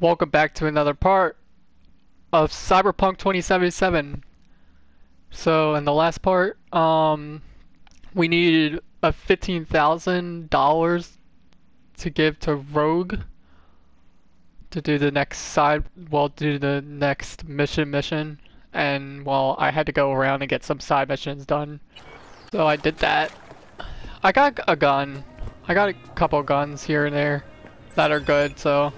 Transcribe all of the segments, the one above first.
Welcome back to another part of Cyberpunk 2077. So in the last part, we needed a $15,000 to give to Rogue to do the next mission, and well, I had to go around and get some side missions done. So I did that. I got a gun. I got a couple guns here and there that are good. So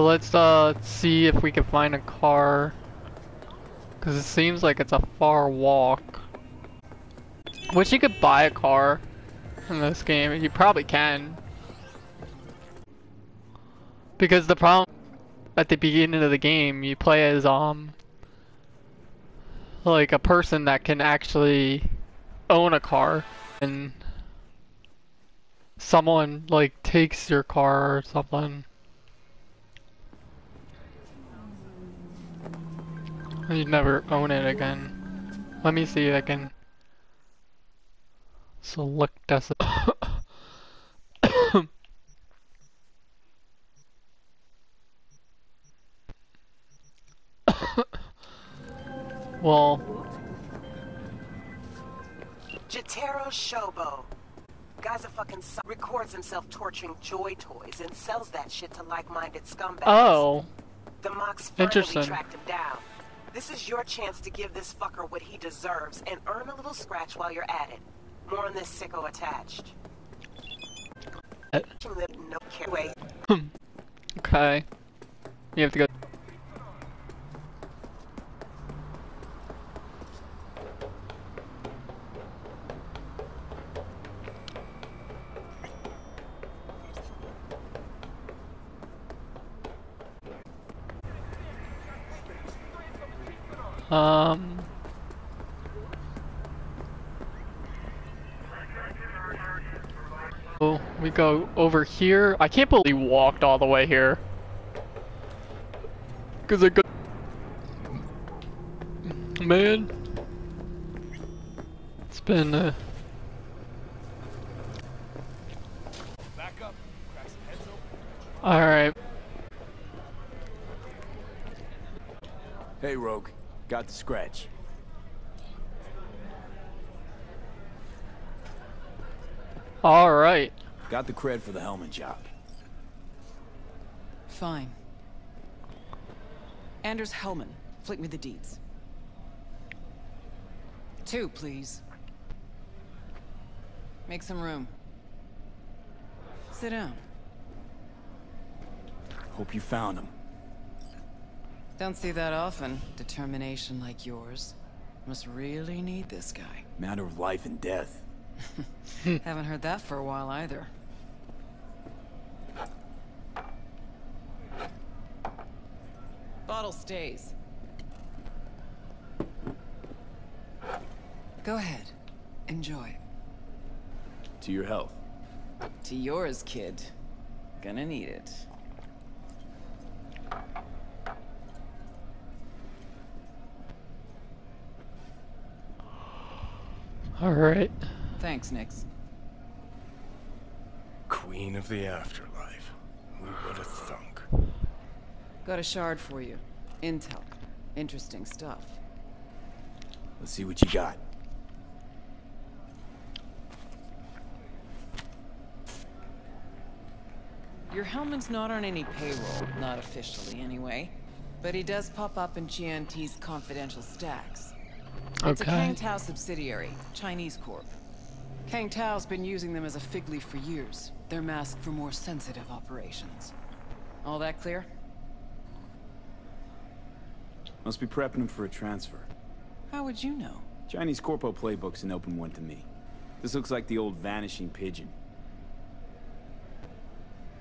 let's see if we can find a car, because it seems like it's a far walk. Wish you could buy a car in this game, and you probably can. Because the problem at the beginning of the game, you play as like a person that can actually own a car, and someone like takes your car or something. You'd never own it again. Let me see if I can select us. Well, Jetero Shobo. Guy's a fucking son. Records himself torturing joy toys and sells that shit to like-minded scumbags. Oh, the Mox finally tracked him down. This is your chance to give this fucker what he deserves and earn a little scratch while you're at it. More on this sicko attached. Okay. You have to go. Oh, we go over here. I can't believe we walked all the way here. Cause I go, man. It's been back up. All right. Hey, Rogue. Got the scratch. All right. Got the cred for the Hellman job. Fine. Anders Hellman, flick me the deeds. 2, please. Make some room. Sit down. Hope you found him. Don't see that often. Determination like yours. Must really need this guy. Matter of life and death. Haven't heard that for a while either. Bottle stays. Go ahead. Enjoy. To your health. To yours, kid. Gonna need it. All right. Thanks, Nix. Queen of the afterlife. We would have thunk. Got a shard for you. Intel. Interesting stuff. Let's see what you got. Your Hellman's not on any payroll, not officially anyway, but he does pop up in GNT's confidential stacks. It's okay. A Kang Tao subsidiary, Chinese corp. Kang Tao's been using them as a fig leaf for years. They're masked for more sensitive operations. All that clear? Must be prepping them for a transfer. How would you know? Chinese corpo playbook's an open one to me. This looks like the old vanishing pigeon.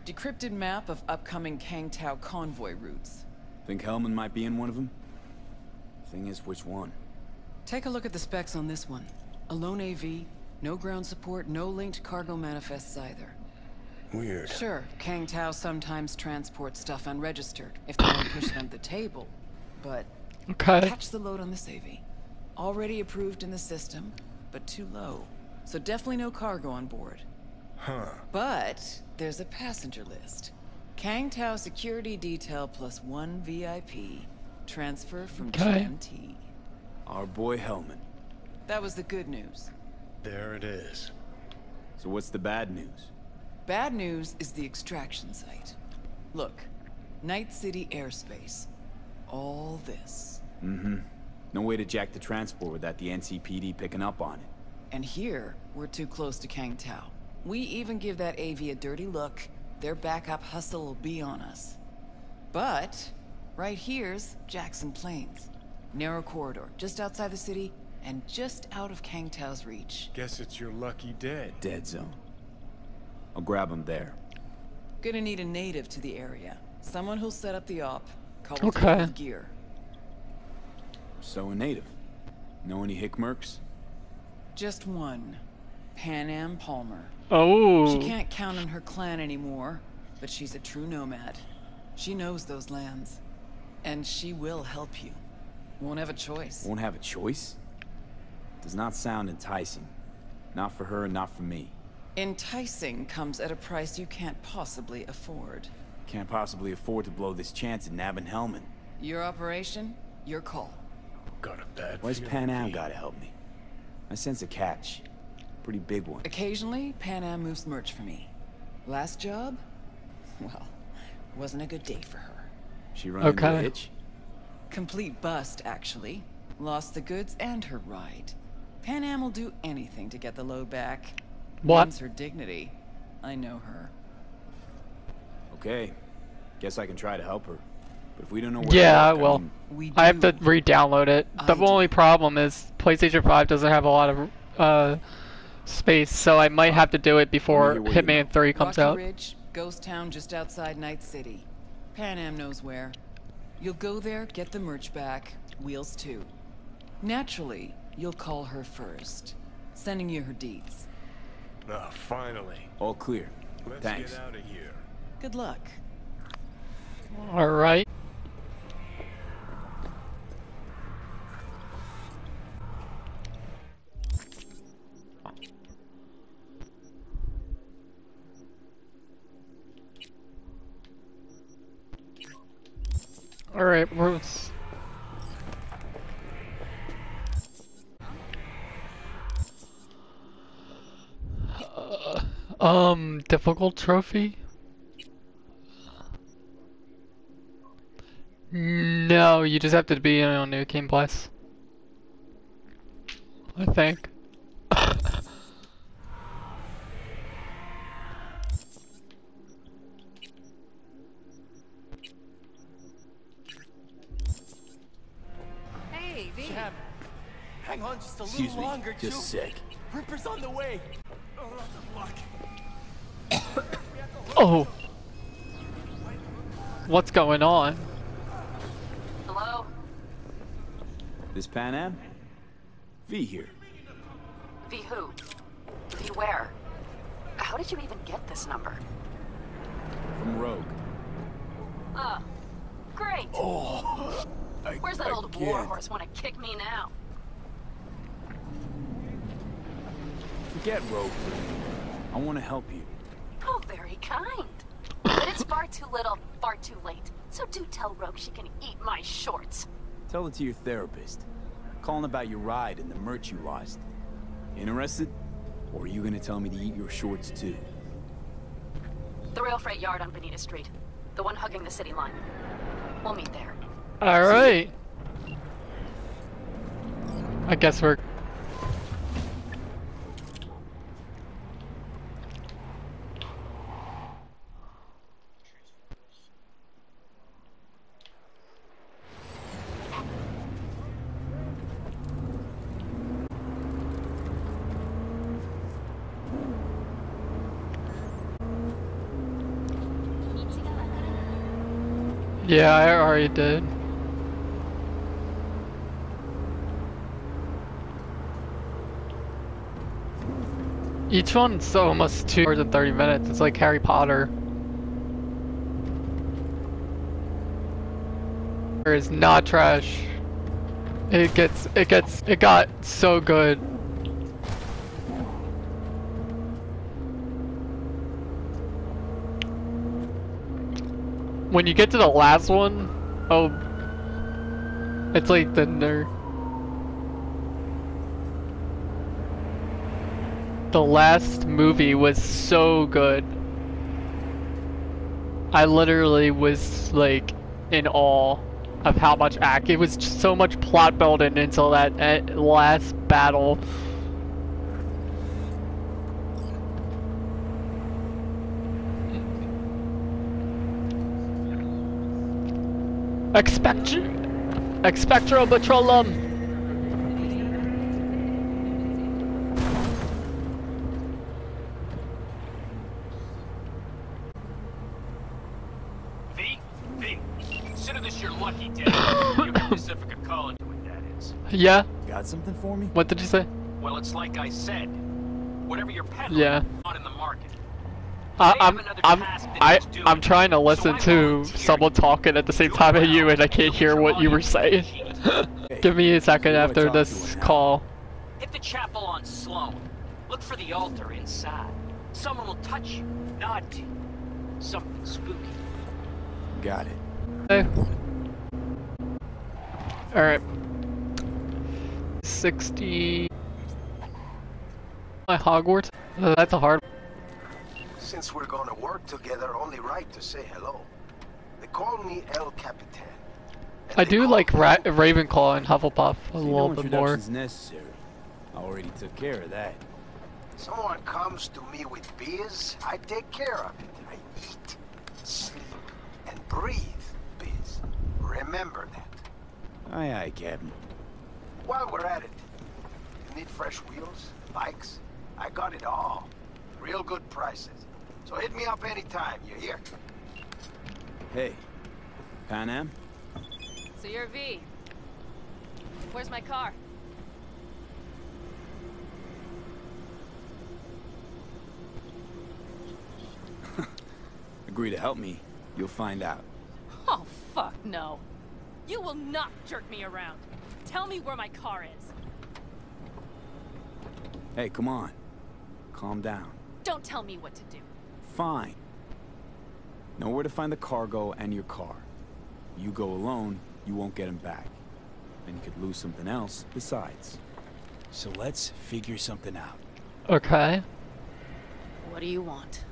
Decrypted map of upcoming Kang Tao convoy routes. Think Hellman might be in one of them? Thing is, which one? Take a look at the specs on this one. A lone AV, no ground support, no linked cargo manifests either. Weird. Sure, Kang Tao sometimes transports stuff unregistered if they don't push them to the table, but okay. Catch the load on this AV. Already approved in the system, but too low. So definitely no cargo on board. Huh. But there's a passenger list. Kang Tao security detail plus one VIP. Transfer from GMT. Our boy Hellman. That was the good news. There it is. So what's the bad news? Bad news is the extraction site. Look, Night City airspace. All this. Mm-hmm. No way to jack the transport without the NCPD picking up on it. And here, we're too close to Kang Tao. We even give that AV a dirty look, their backup hustle will be on us. But, right here's Jackson Plains. Narrow corridor, just outside the city, and just out of Kang Tao's reach. Guess it's your lucky day. Dead zone. I'll grab him there. Gonna need a native to the area. Someone who'll set up the op. Okay. Gear. So a native. Know any hickmerks? Just one. Panam Palmer. Oh. She can't count on her clan anymore, but she's a true nomad. She knows those lands. And she will help you. Won't have a choice. Won't have a choice? Does not sound enticing. Not for her, not for me. Enticing comes at a price you can't possibly afford. Can't possibly afford to blow this chance at nabbing Hellman. Your operation, your call. Got a bad. Why's Panam gotta help me? I sense a catch. Pretty big one. Occasionally, Panam moves merch for me. Last job? Well, wasn't a good day for her. She ran into a hitch? Complete bust, actually. Lost the goods and her ride. Panam will do anything to get the load back. Wants her dignity. I know her. Okay. Guess I can try to help her. But if we don't know where I have to re-download it. The only problem is PlayStation 5 doesn't have a lot of space, so I might have to do it before Hitman 3 comes out. Rocky Ridge, ghost town just outside Night City. Panam knows where. You'll go there, get the merch back, wheels too. Naturally, you'll call her first, sending you her deeds. Oh, finally. All clear. Let's get out of here. Good luck. All right. All right, Bruce. Difficult trophy? No, you just have to be on New Game Plus, I think. Hey, V. Hang on just a little longer, just a sec. Ripper's on the way. Oh, lots of luck. Oh. What's going on? Hello? This Panam? V here. V who? V where? How did you even get this number? From Rogue. Great. Oh. Where's that old war horse want to kick me now? Forget Rogue. I want to help you. Oh, very kind. But it's far too little, far too late. So do tell Rogue she can eat my shorts. Tell it to your therapist. Calling about your ride and the merch you lost. Interested? Or are you gonna tell me to eat your shorts too? The rail freight yard on Benita Street. The one hugging the city line. We'll meet there. Alright. I guess we're... Yeah, I already did. Each one's almost 2 hours and 30 minutes. It's like Harry Potter. It is not trash. It got so good. when you get to the last one, oh, it's like the last movie was so good. I literally was like in awe of how much it was just so much plot building until that last battle. Expectro Patrolum! Consider this your lucky day. Give the Pacific a call into what that is. Yeah? Got something for me? What did you say? Well, it's like I said. Whatever you're peddling, yeah. Not in the market. I'm trying to listen to someone talking at the same time as you, and I can't hear what you were saying. Give me a second after this call. Hit the chapel on Sloan. Look for the altar inside. Someone will touch you, nod to you. Something spooky. Got it. Okay. All right. 60. My Hogwarts. That's a hard. Since we're gonna work together, only right to say hello. They call me El Capitan. I do like Ravenclaw and Hufflepuff a little bit more. Necessary. I already took care of that. Someone comes to me with beers, I take care of it. I eat, sleep, and breathe beers. Remember that. Aye, aye, Captain. While we're at it, you need fresh wheels, bikes. I got it all. Real good prices. So hit me up anytime, you hear? Hey, Pan Am? So you're V. Where's my car? Agree to help me, you'll find out. Oh, fuck no. You will not jerk me around. Tell me where my car is. Hey, come on. Calm down. Don't tell me what to do. Fine. Know where to find the cargo and your car. You go alone, you won't get him back. And you could lose something else besides. So let's figure something out. Okay. What do you want?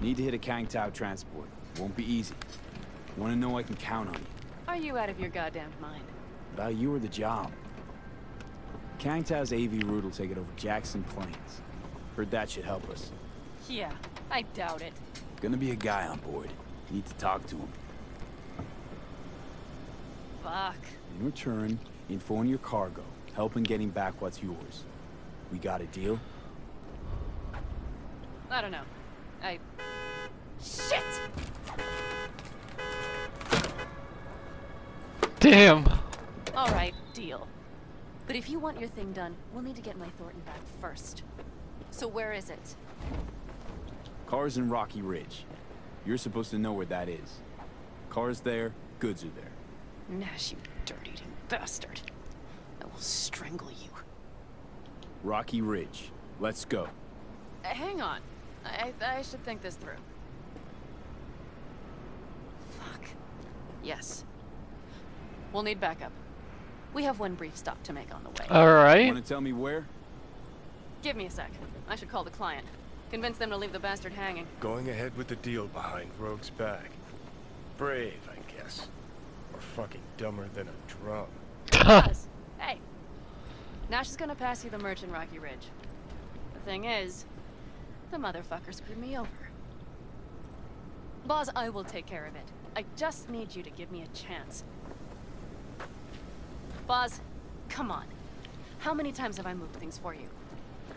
Need to hit a Kang Tao transport. Won't be easy. Want to know I can count on you. Are you out of your goddamn mind? About you or the job. Kang Tao's AV route will take it over Jackson Plains. Heard that should help us. Yeah, I doubt it. Gonna be a guy on board. Need to talk to him. Fuck. In return, info on your cargo. Help in getting back what's yours. We got a deal? I don't know. Shit! Damn. All right, deal. But if you want your thing done, we'll need to get my Thornton back first. So where is it? Car's in Rocky Ridge. You're supposed to know where that is. Car's there, goods are there. Nash, you dirty-eating bastard. I will strangle you. Rocky Ridge. Let's go. Hang on. I should think this through. Fuck. Yes. We'll need backup. We have one brief stop to make on the way. All right. Want to tell me where? Give me a sec. I should call the client. Convince them to leave the bastard hanging. Going ahead with the deal behind Rogue's back. Brave, I guess. Or fucking dumber than a drum. Hey. Nash is gonna pass you the merch in Rocky Ridge. The thing is, the motherfucker screwed me over. Boss, I will take care of it. I just need you to give me a chance. Boz, come on. How many times have I moved things for you?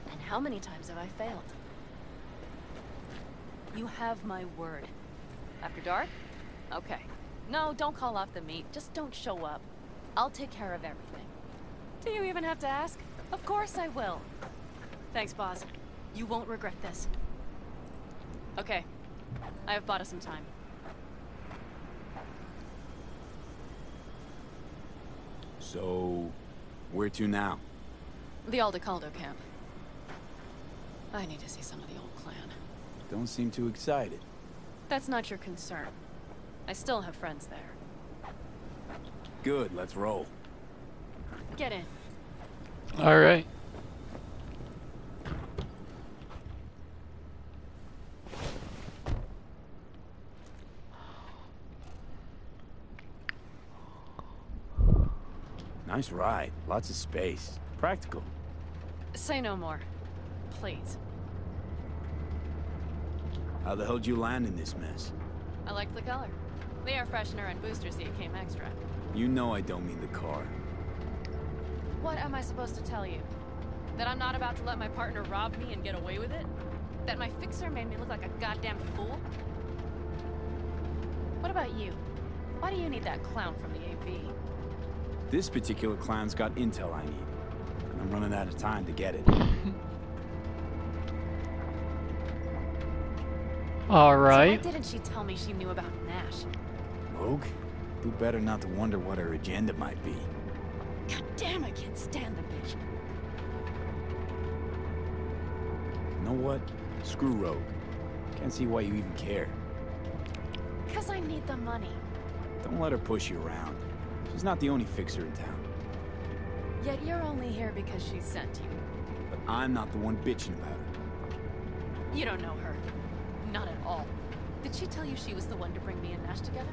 And how many times have I failed? You have my word. After dark? Okay. No, don't call off the meet. Just don't show up. I'll take care of everything. Do you even have to ask? Of course I will. Thanks, Boz. You won't regret this. Okay. I have bought us some time. So, where to now? The Aldecaldo camp. I need to see some of the old clan. Don't seem too excited. That's not your concern. I still have friends there. Good, let's roll. Get in. All right. Nice ride. Lots of space. Practical. Say no more. Please. How the hell did you land in this mess? I liked the color. The air freshener and booster seat came extra. You know I don't mean the car. What am I supposed to tell you? That I'm not about to let my partner rob me and get away with it? That my fixer made me look like a goddamn fool? What about you? Why do you need that clown from the AV? This particular clown's got intel I need, and I'm running out of time to get it. All right. So why didn't she tell me she knew about Nash? Rogue, do better not to wonder what her agenda might be. God damn, I can't stand the bitch. You know what? Screw Rogue. Can't see why you even care. Because I need the money. Don't let her push you around. She's not the only fixer in town. Yet you're only here because she sent you. But I'm not the one bitching about her. You don't know her. Not at all. Did she tell you she was the one to bring me and Nash together?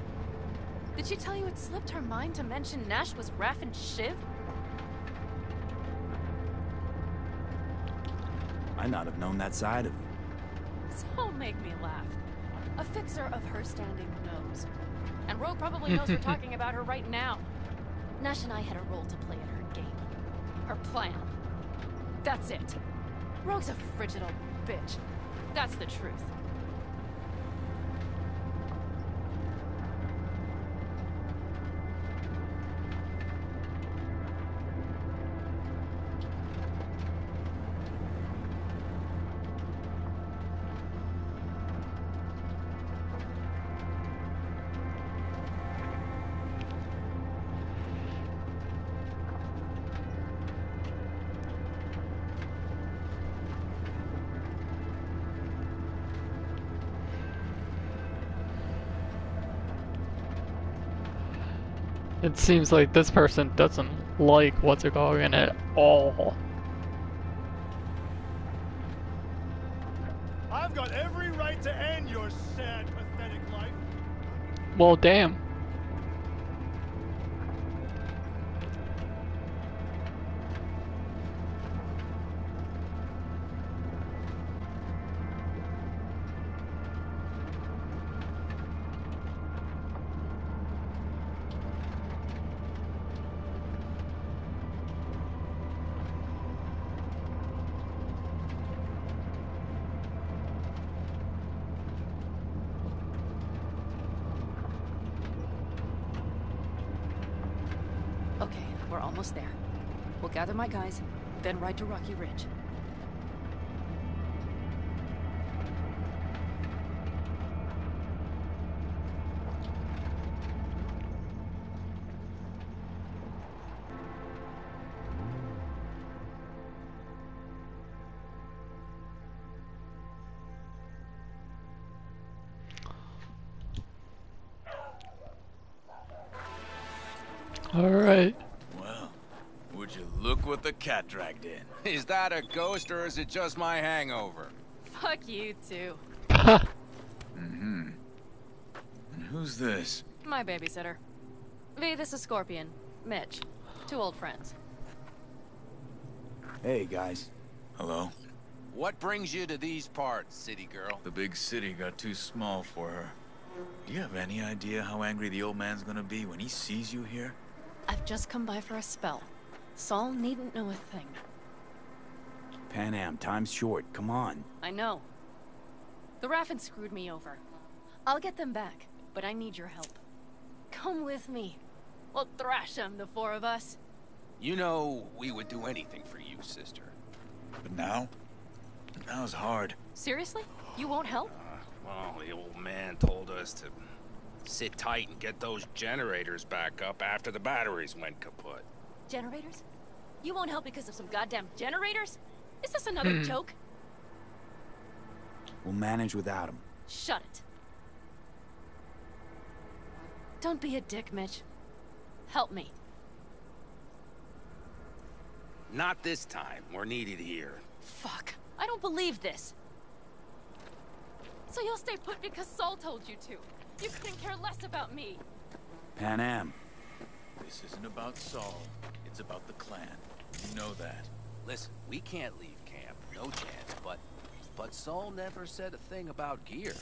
Did she tell you it slipped her mind to mention Nash was Raffen Shiv? Might not have known that side of him. So don't make me laugh. A fixer of her standing knows. And Rogue probably knows we're talking about her right now. Nash and I had a role to play in her game. Her plan. That's it. Rogue's a frigid old bitch. That's the truth. It seems like this person doesn't like what's going on at all. I've got every right to end your sad, pathetic life. Well, damn. Gather my guys, then ride to Rocky Ridge. All right. Look what the cat dragged in. Is that a ghost or is it just my hangover? Fuck you too. Mm-hmm. And who's this? My babysitter. V, this is Scorpion. Mitch. Two old friends. Hey guys. Hello. What brings you to these parts, city girl? The big city got too small for her. Do you have any idea how angry the old man's gonna be when he sees you here? I've just come by for a spell. Saul needn't know a thing. Pan Am, time's short. Come on. I know. The Raffens screwed me over. I'll get them back, but I need your help. Come with me. We'll thrash them, the four of us. You know, we would do anything for you, sister. But now? Now's hard. Seriously? You won't help? Well, the old man told us to sit tight and get those generators back up after the batteries went kaput. Generators? You won't help because of some goddamn generators? Is this another joke? We'll manage without him. Shut it. Don't be a dick, Mitch. Help me. Not this time. We're needed here. Fuck. I don't believe this. So you'll stay put because Saul told you to. You couldn't care less about me. Pan Am. This isn't about Saul. It's about the clan. You know that. Listen, we can't leave camp. No chance, but Saul never said a thing about gear.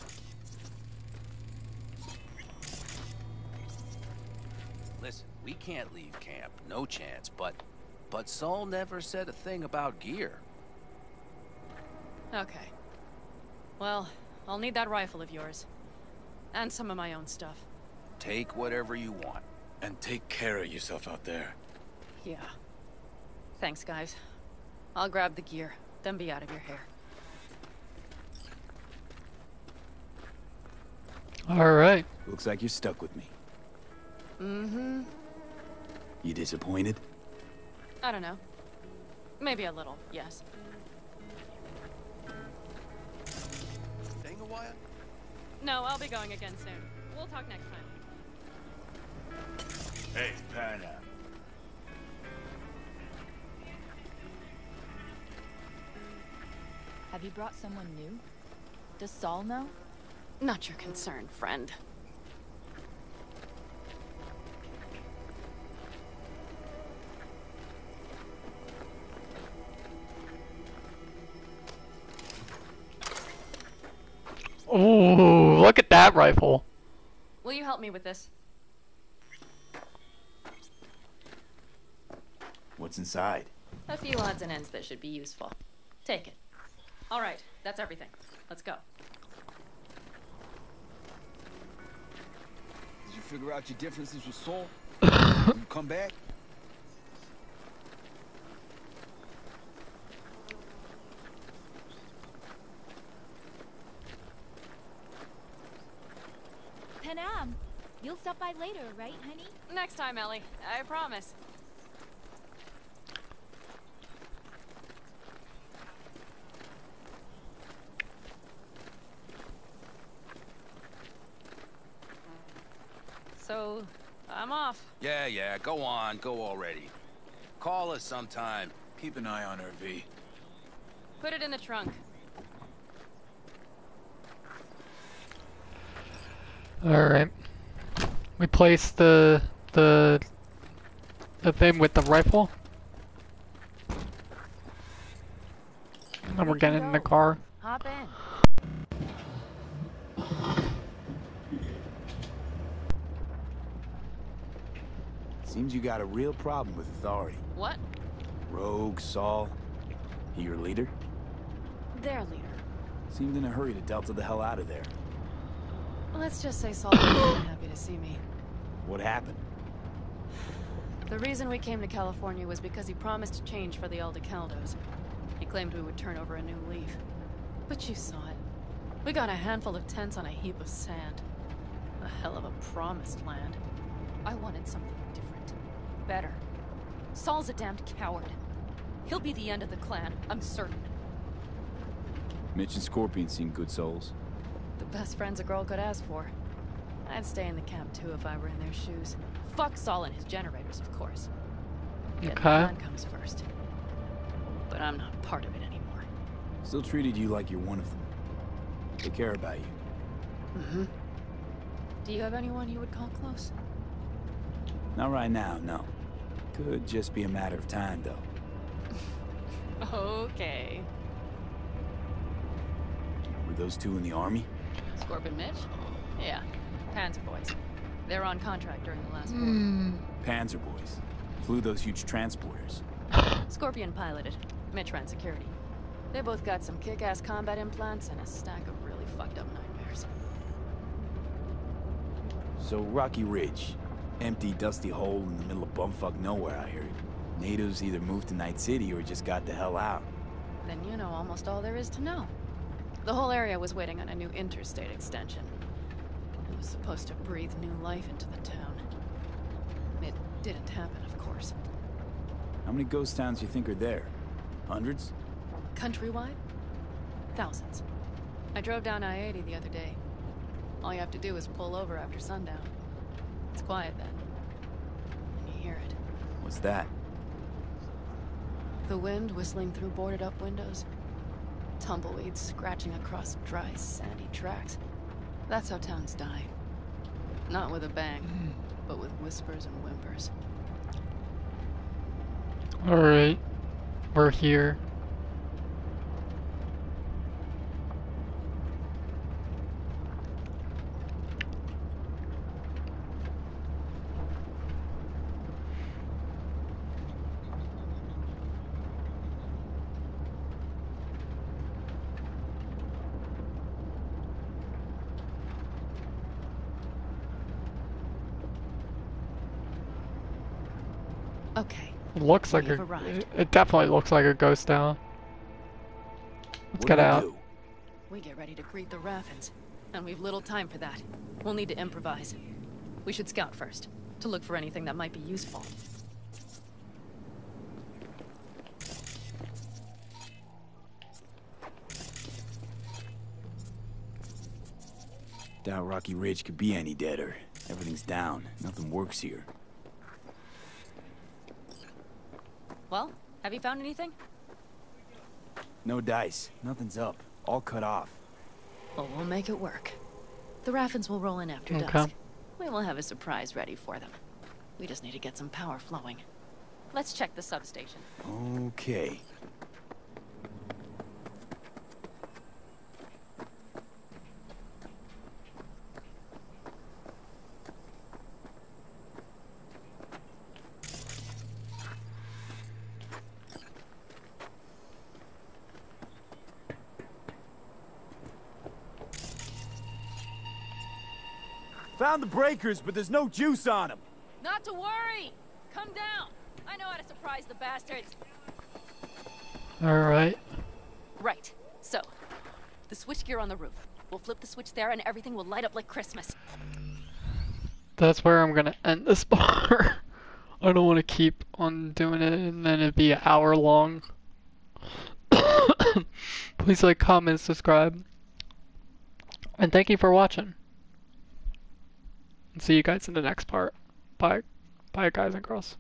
Listen, we can't leave camp. No chance, but Saul never said a thing about gear. Okay. Well, I'll need that rifle of yours. And some of my own stuff. Take whatever you want. And take care of yourself out there. Yeah. Thanks, guys. I'll grab the gear, then be out of your hair. Alright. Looks like you're stuck with me. Mm-hmm. You disappointed? I don't know. Maybe a little, yes. Staying a while? No, I'll be going again soon. We'll talk next time. Hey, Panam. Have you brought someone new? Does Saul know? Not your concern, friend. Ooh, look at that rifle. Will you help me with this? What's inside? A few odds and ends that should be useful. Take it. All right, that's everything. Let's go. Did you figure out your differences with Saul? You come back? Panam, you'll stop by later, right, honey? Next time, Ellie. I promise. So, I'm off. Yeah, go on, go already. Call us sometime. Keep an eye on her, V. Put it in the trunk. Alright. We place the thing with the rifle. And then we're getting in the car. Hop in. Seems you got a real problem with authority. What? Rogue, Saul. He your leader? Their leader. Seemed in a hurry to delta the hell out of there. Let's just say Saul wasn't happy to see me. What happened? The reason we came to California was because he promised a change for the Aldecaldos. He claimed we would turn over a new leaf. But you saw it. We got a handful of tents on a heap of sand. A hell of a promised land. I wanted something different. Better. Saul's a damned coward. He'll be the end of the clan, I'm certain. Mitch and Scorpion seem good souls. The best friends a girl could ask for. I'd stay in the camp too if I were in their shoes. Fuck Saul and his generators, of course. Okay. The clan comes first. But I'm not part of it anymore. Still treated you like you're one of them. They care about you. Mm-hmm. Do you have anyone you would call close? Not right now, no. Could just be a matter of time, though. Okay. Were those two in the army? Scorpion Mitch? Yeah. Panzer boys. They're on contract during the last war. Panzer boys. Flew those huge transporters. Scorpion piloted. Mitch ran security. They both got some kick-ass combat implants and a stack of really fucked up nightmares. So Rocky Ridge. Empty, dusty hole in the middle of bumfuck nowhere, I heard. Natives either moved to Night City or just got the hell out. Then you know almost all there is to know. The whole area was waiting on a new interstate extension. It was supposed to breathe new life into the town. It didn't happen, of course. How many ghost towns do you think are there? Hundreds? Countrywide? Thousands. I drove down I-80 the other day. All you have to do is pull over after sundown. It's quiet then. And you hear it. What's that? The wind whistling through boarded-up windows. Tumbleweeds scratching across dry, sandy tracks. That's how towns die. Not with a bang, but with whispers and whimpers. Alright. We're here. Looks like it definitely looks like a ghost town. Let's get out. We get ready to greet the Raffens, and we've little time for that. We'll need to improvise. We should scout first to look for anything that might be useful. Doubt Rocky Ridge could be any deader. Everything's down. Nothing works here. Well, have you found anything? No dice. Nothing's up. All cut off. Well, we'll make it work. The Raffens will roll in after dusk. We will have a surprise ready for them. We just need to get some power flowing. Let's check the substation. Okay. Found the breakers, but there's no juice on them. Not to worry. Come down. I know how to surprise the bastards. All right. Right. So, the switchgear on the roof. We'll flip the switch there, and everything will light up like Christmas. That's where I'm gonna end this part. I don't want to keep on doing it, and then it'd be an hour long. Please like, comment, subscribe, and thank you for watching. See you guys in the next part. Bye. Bye, guys and girls.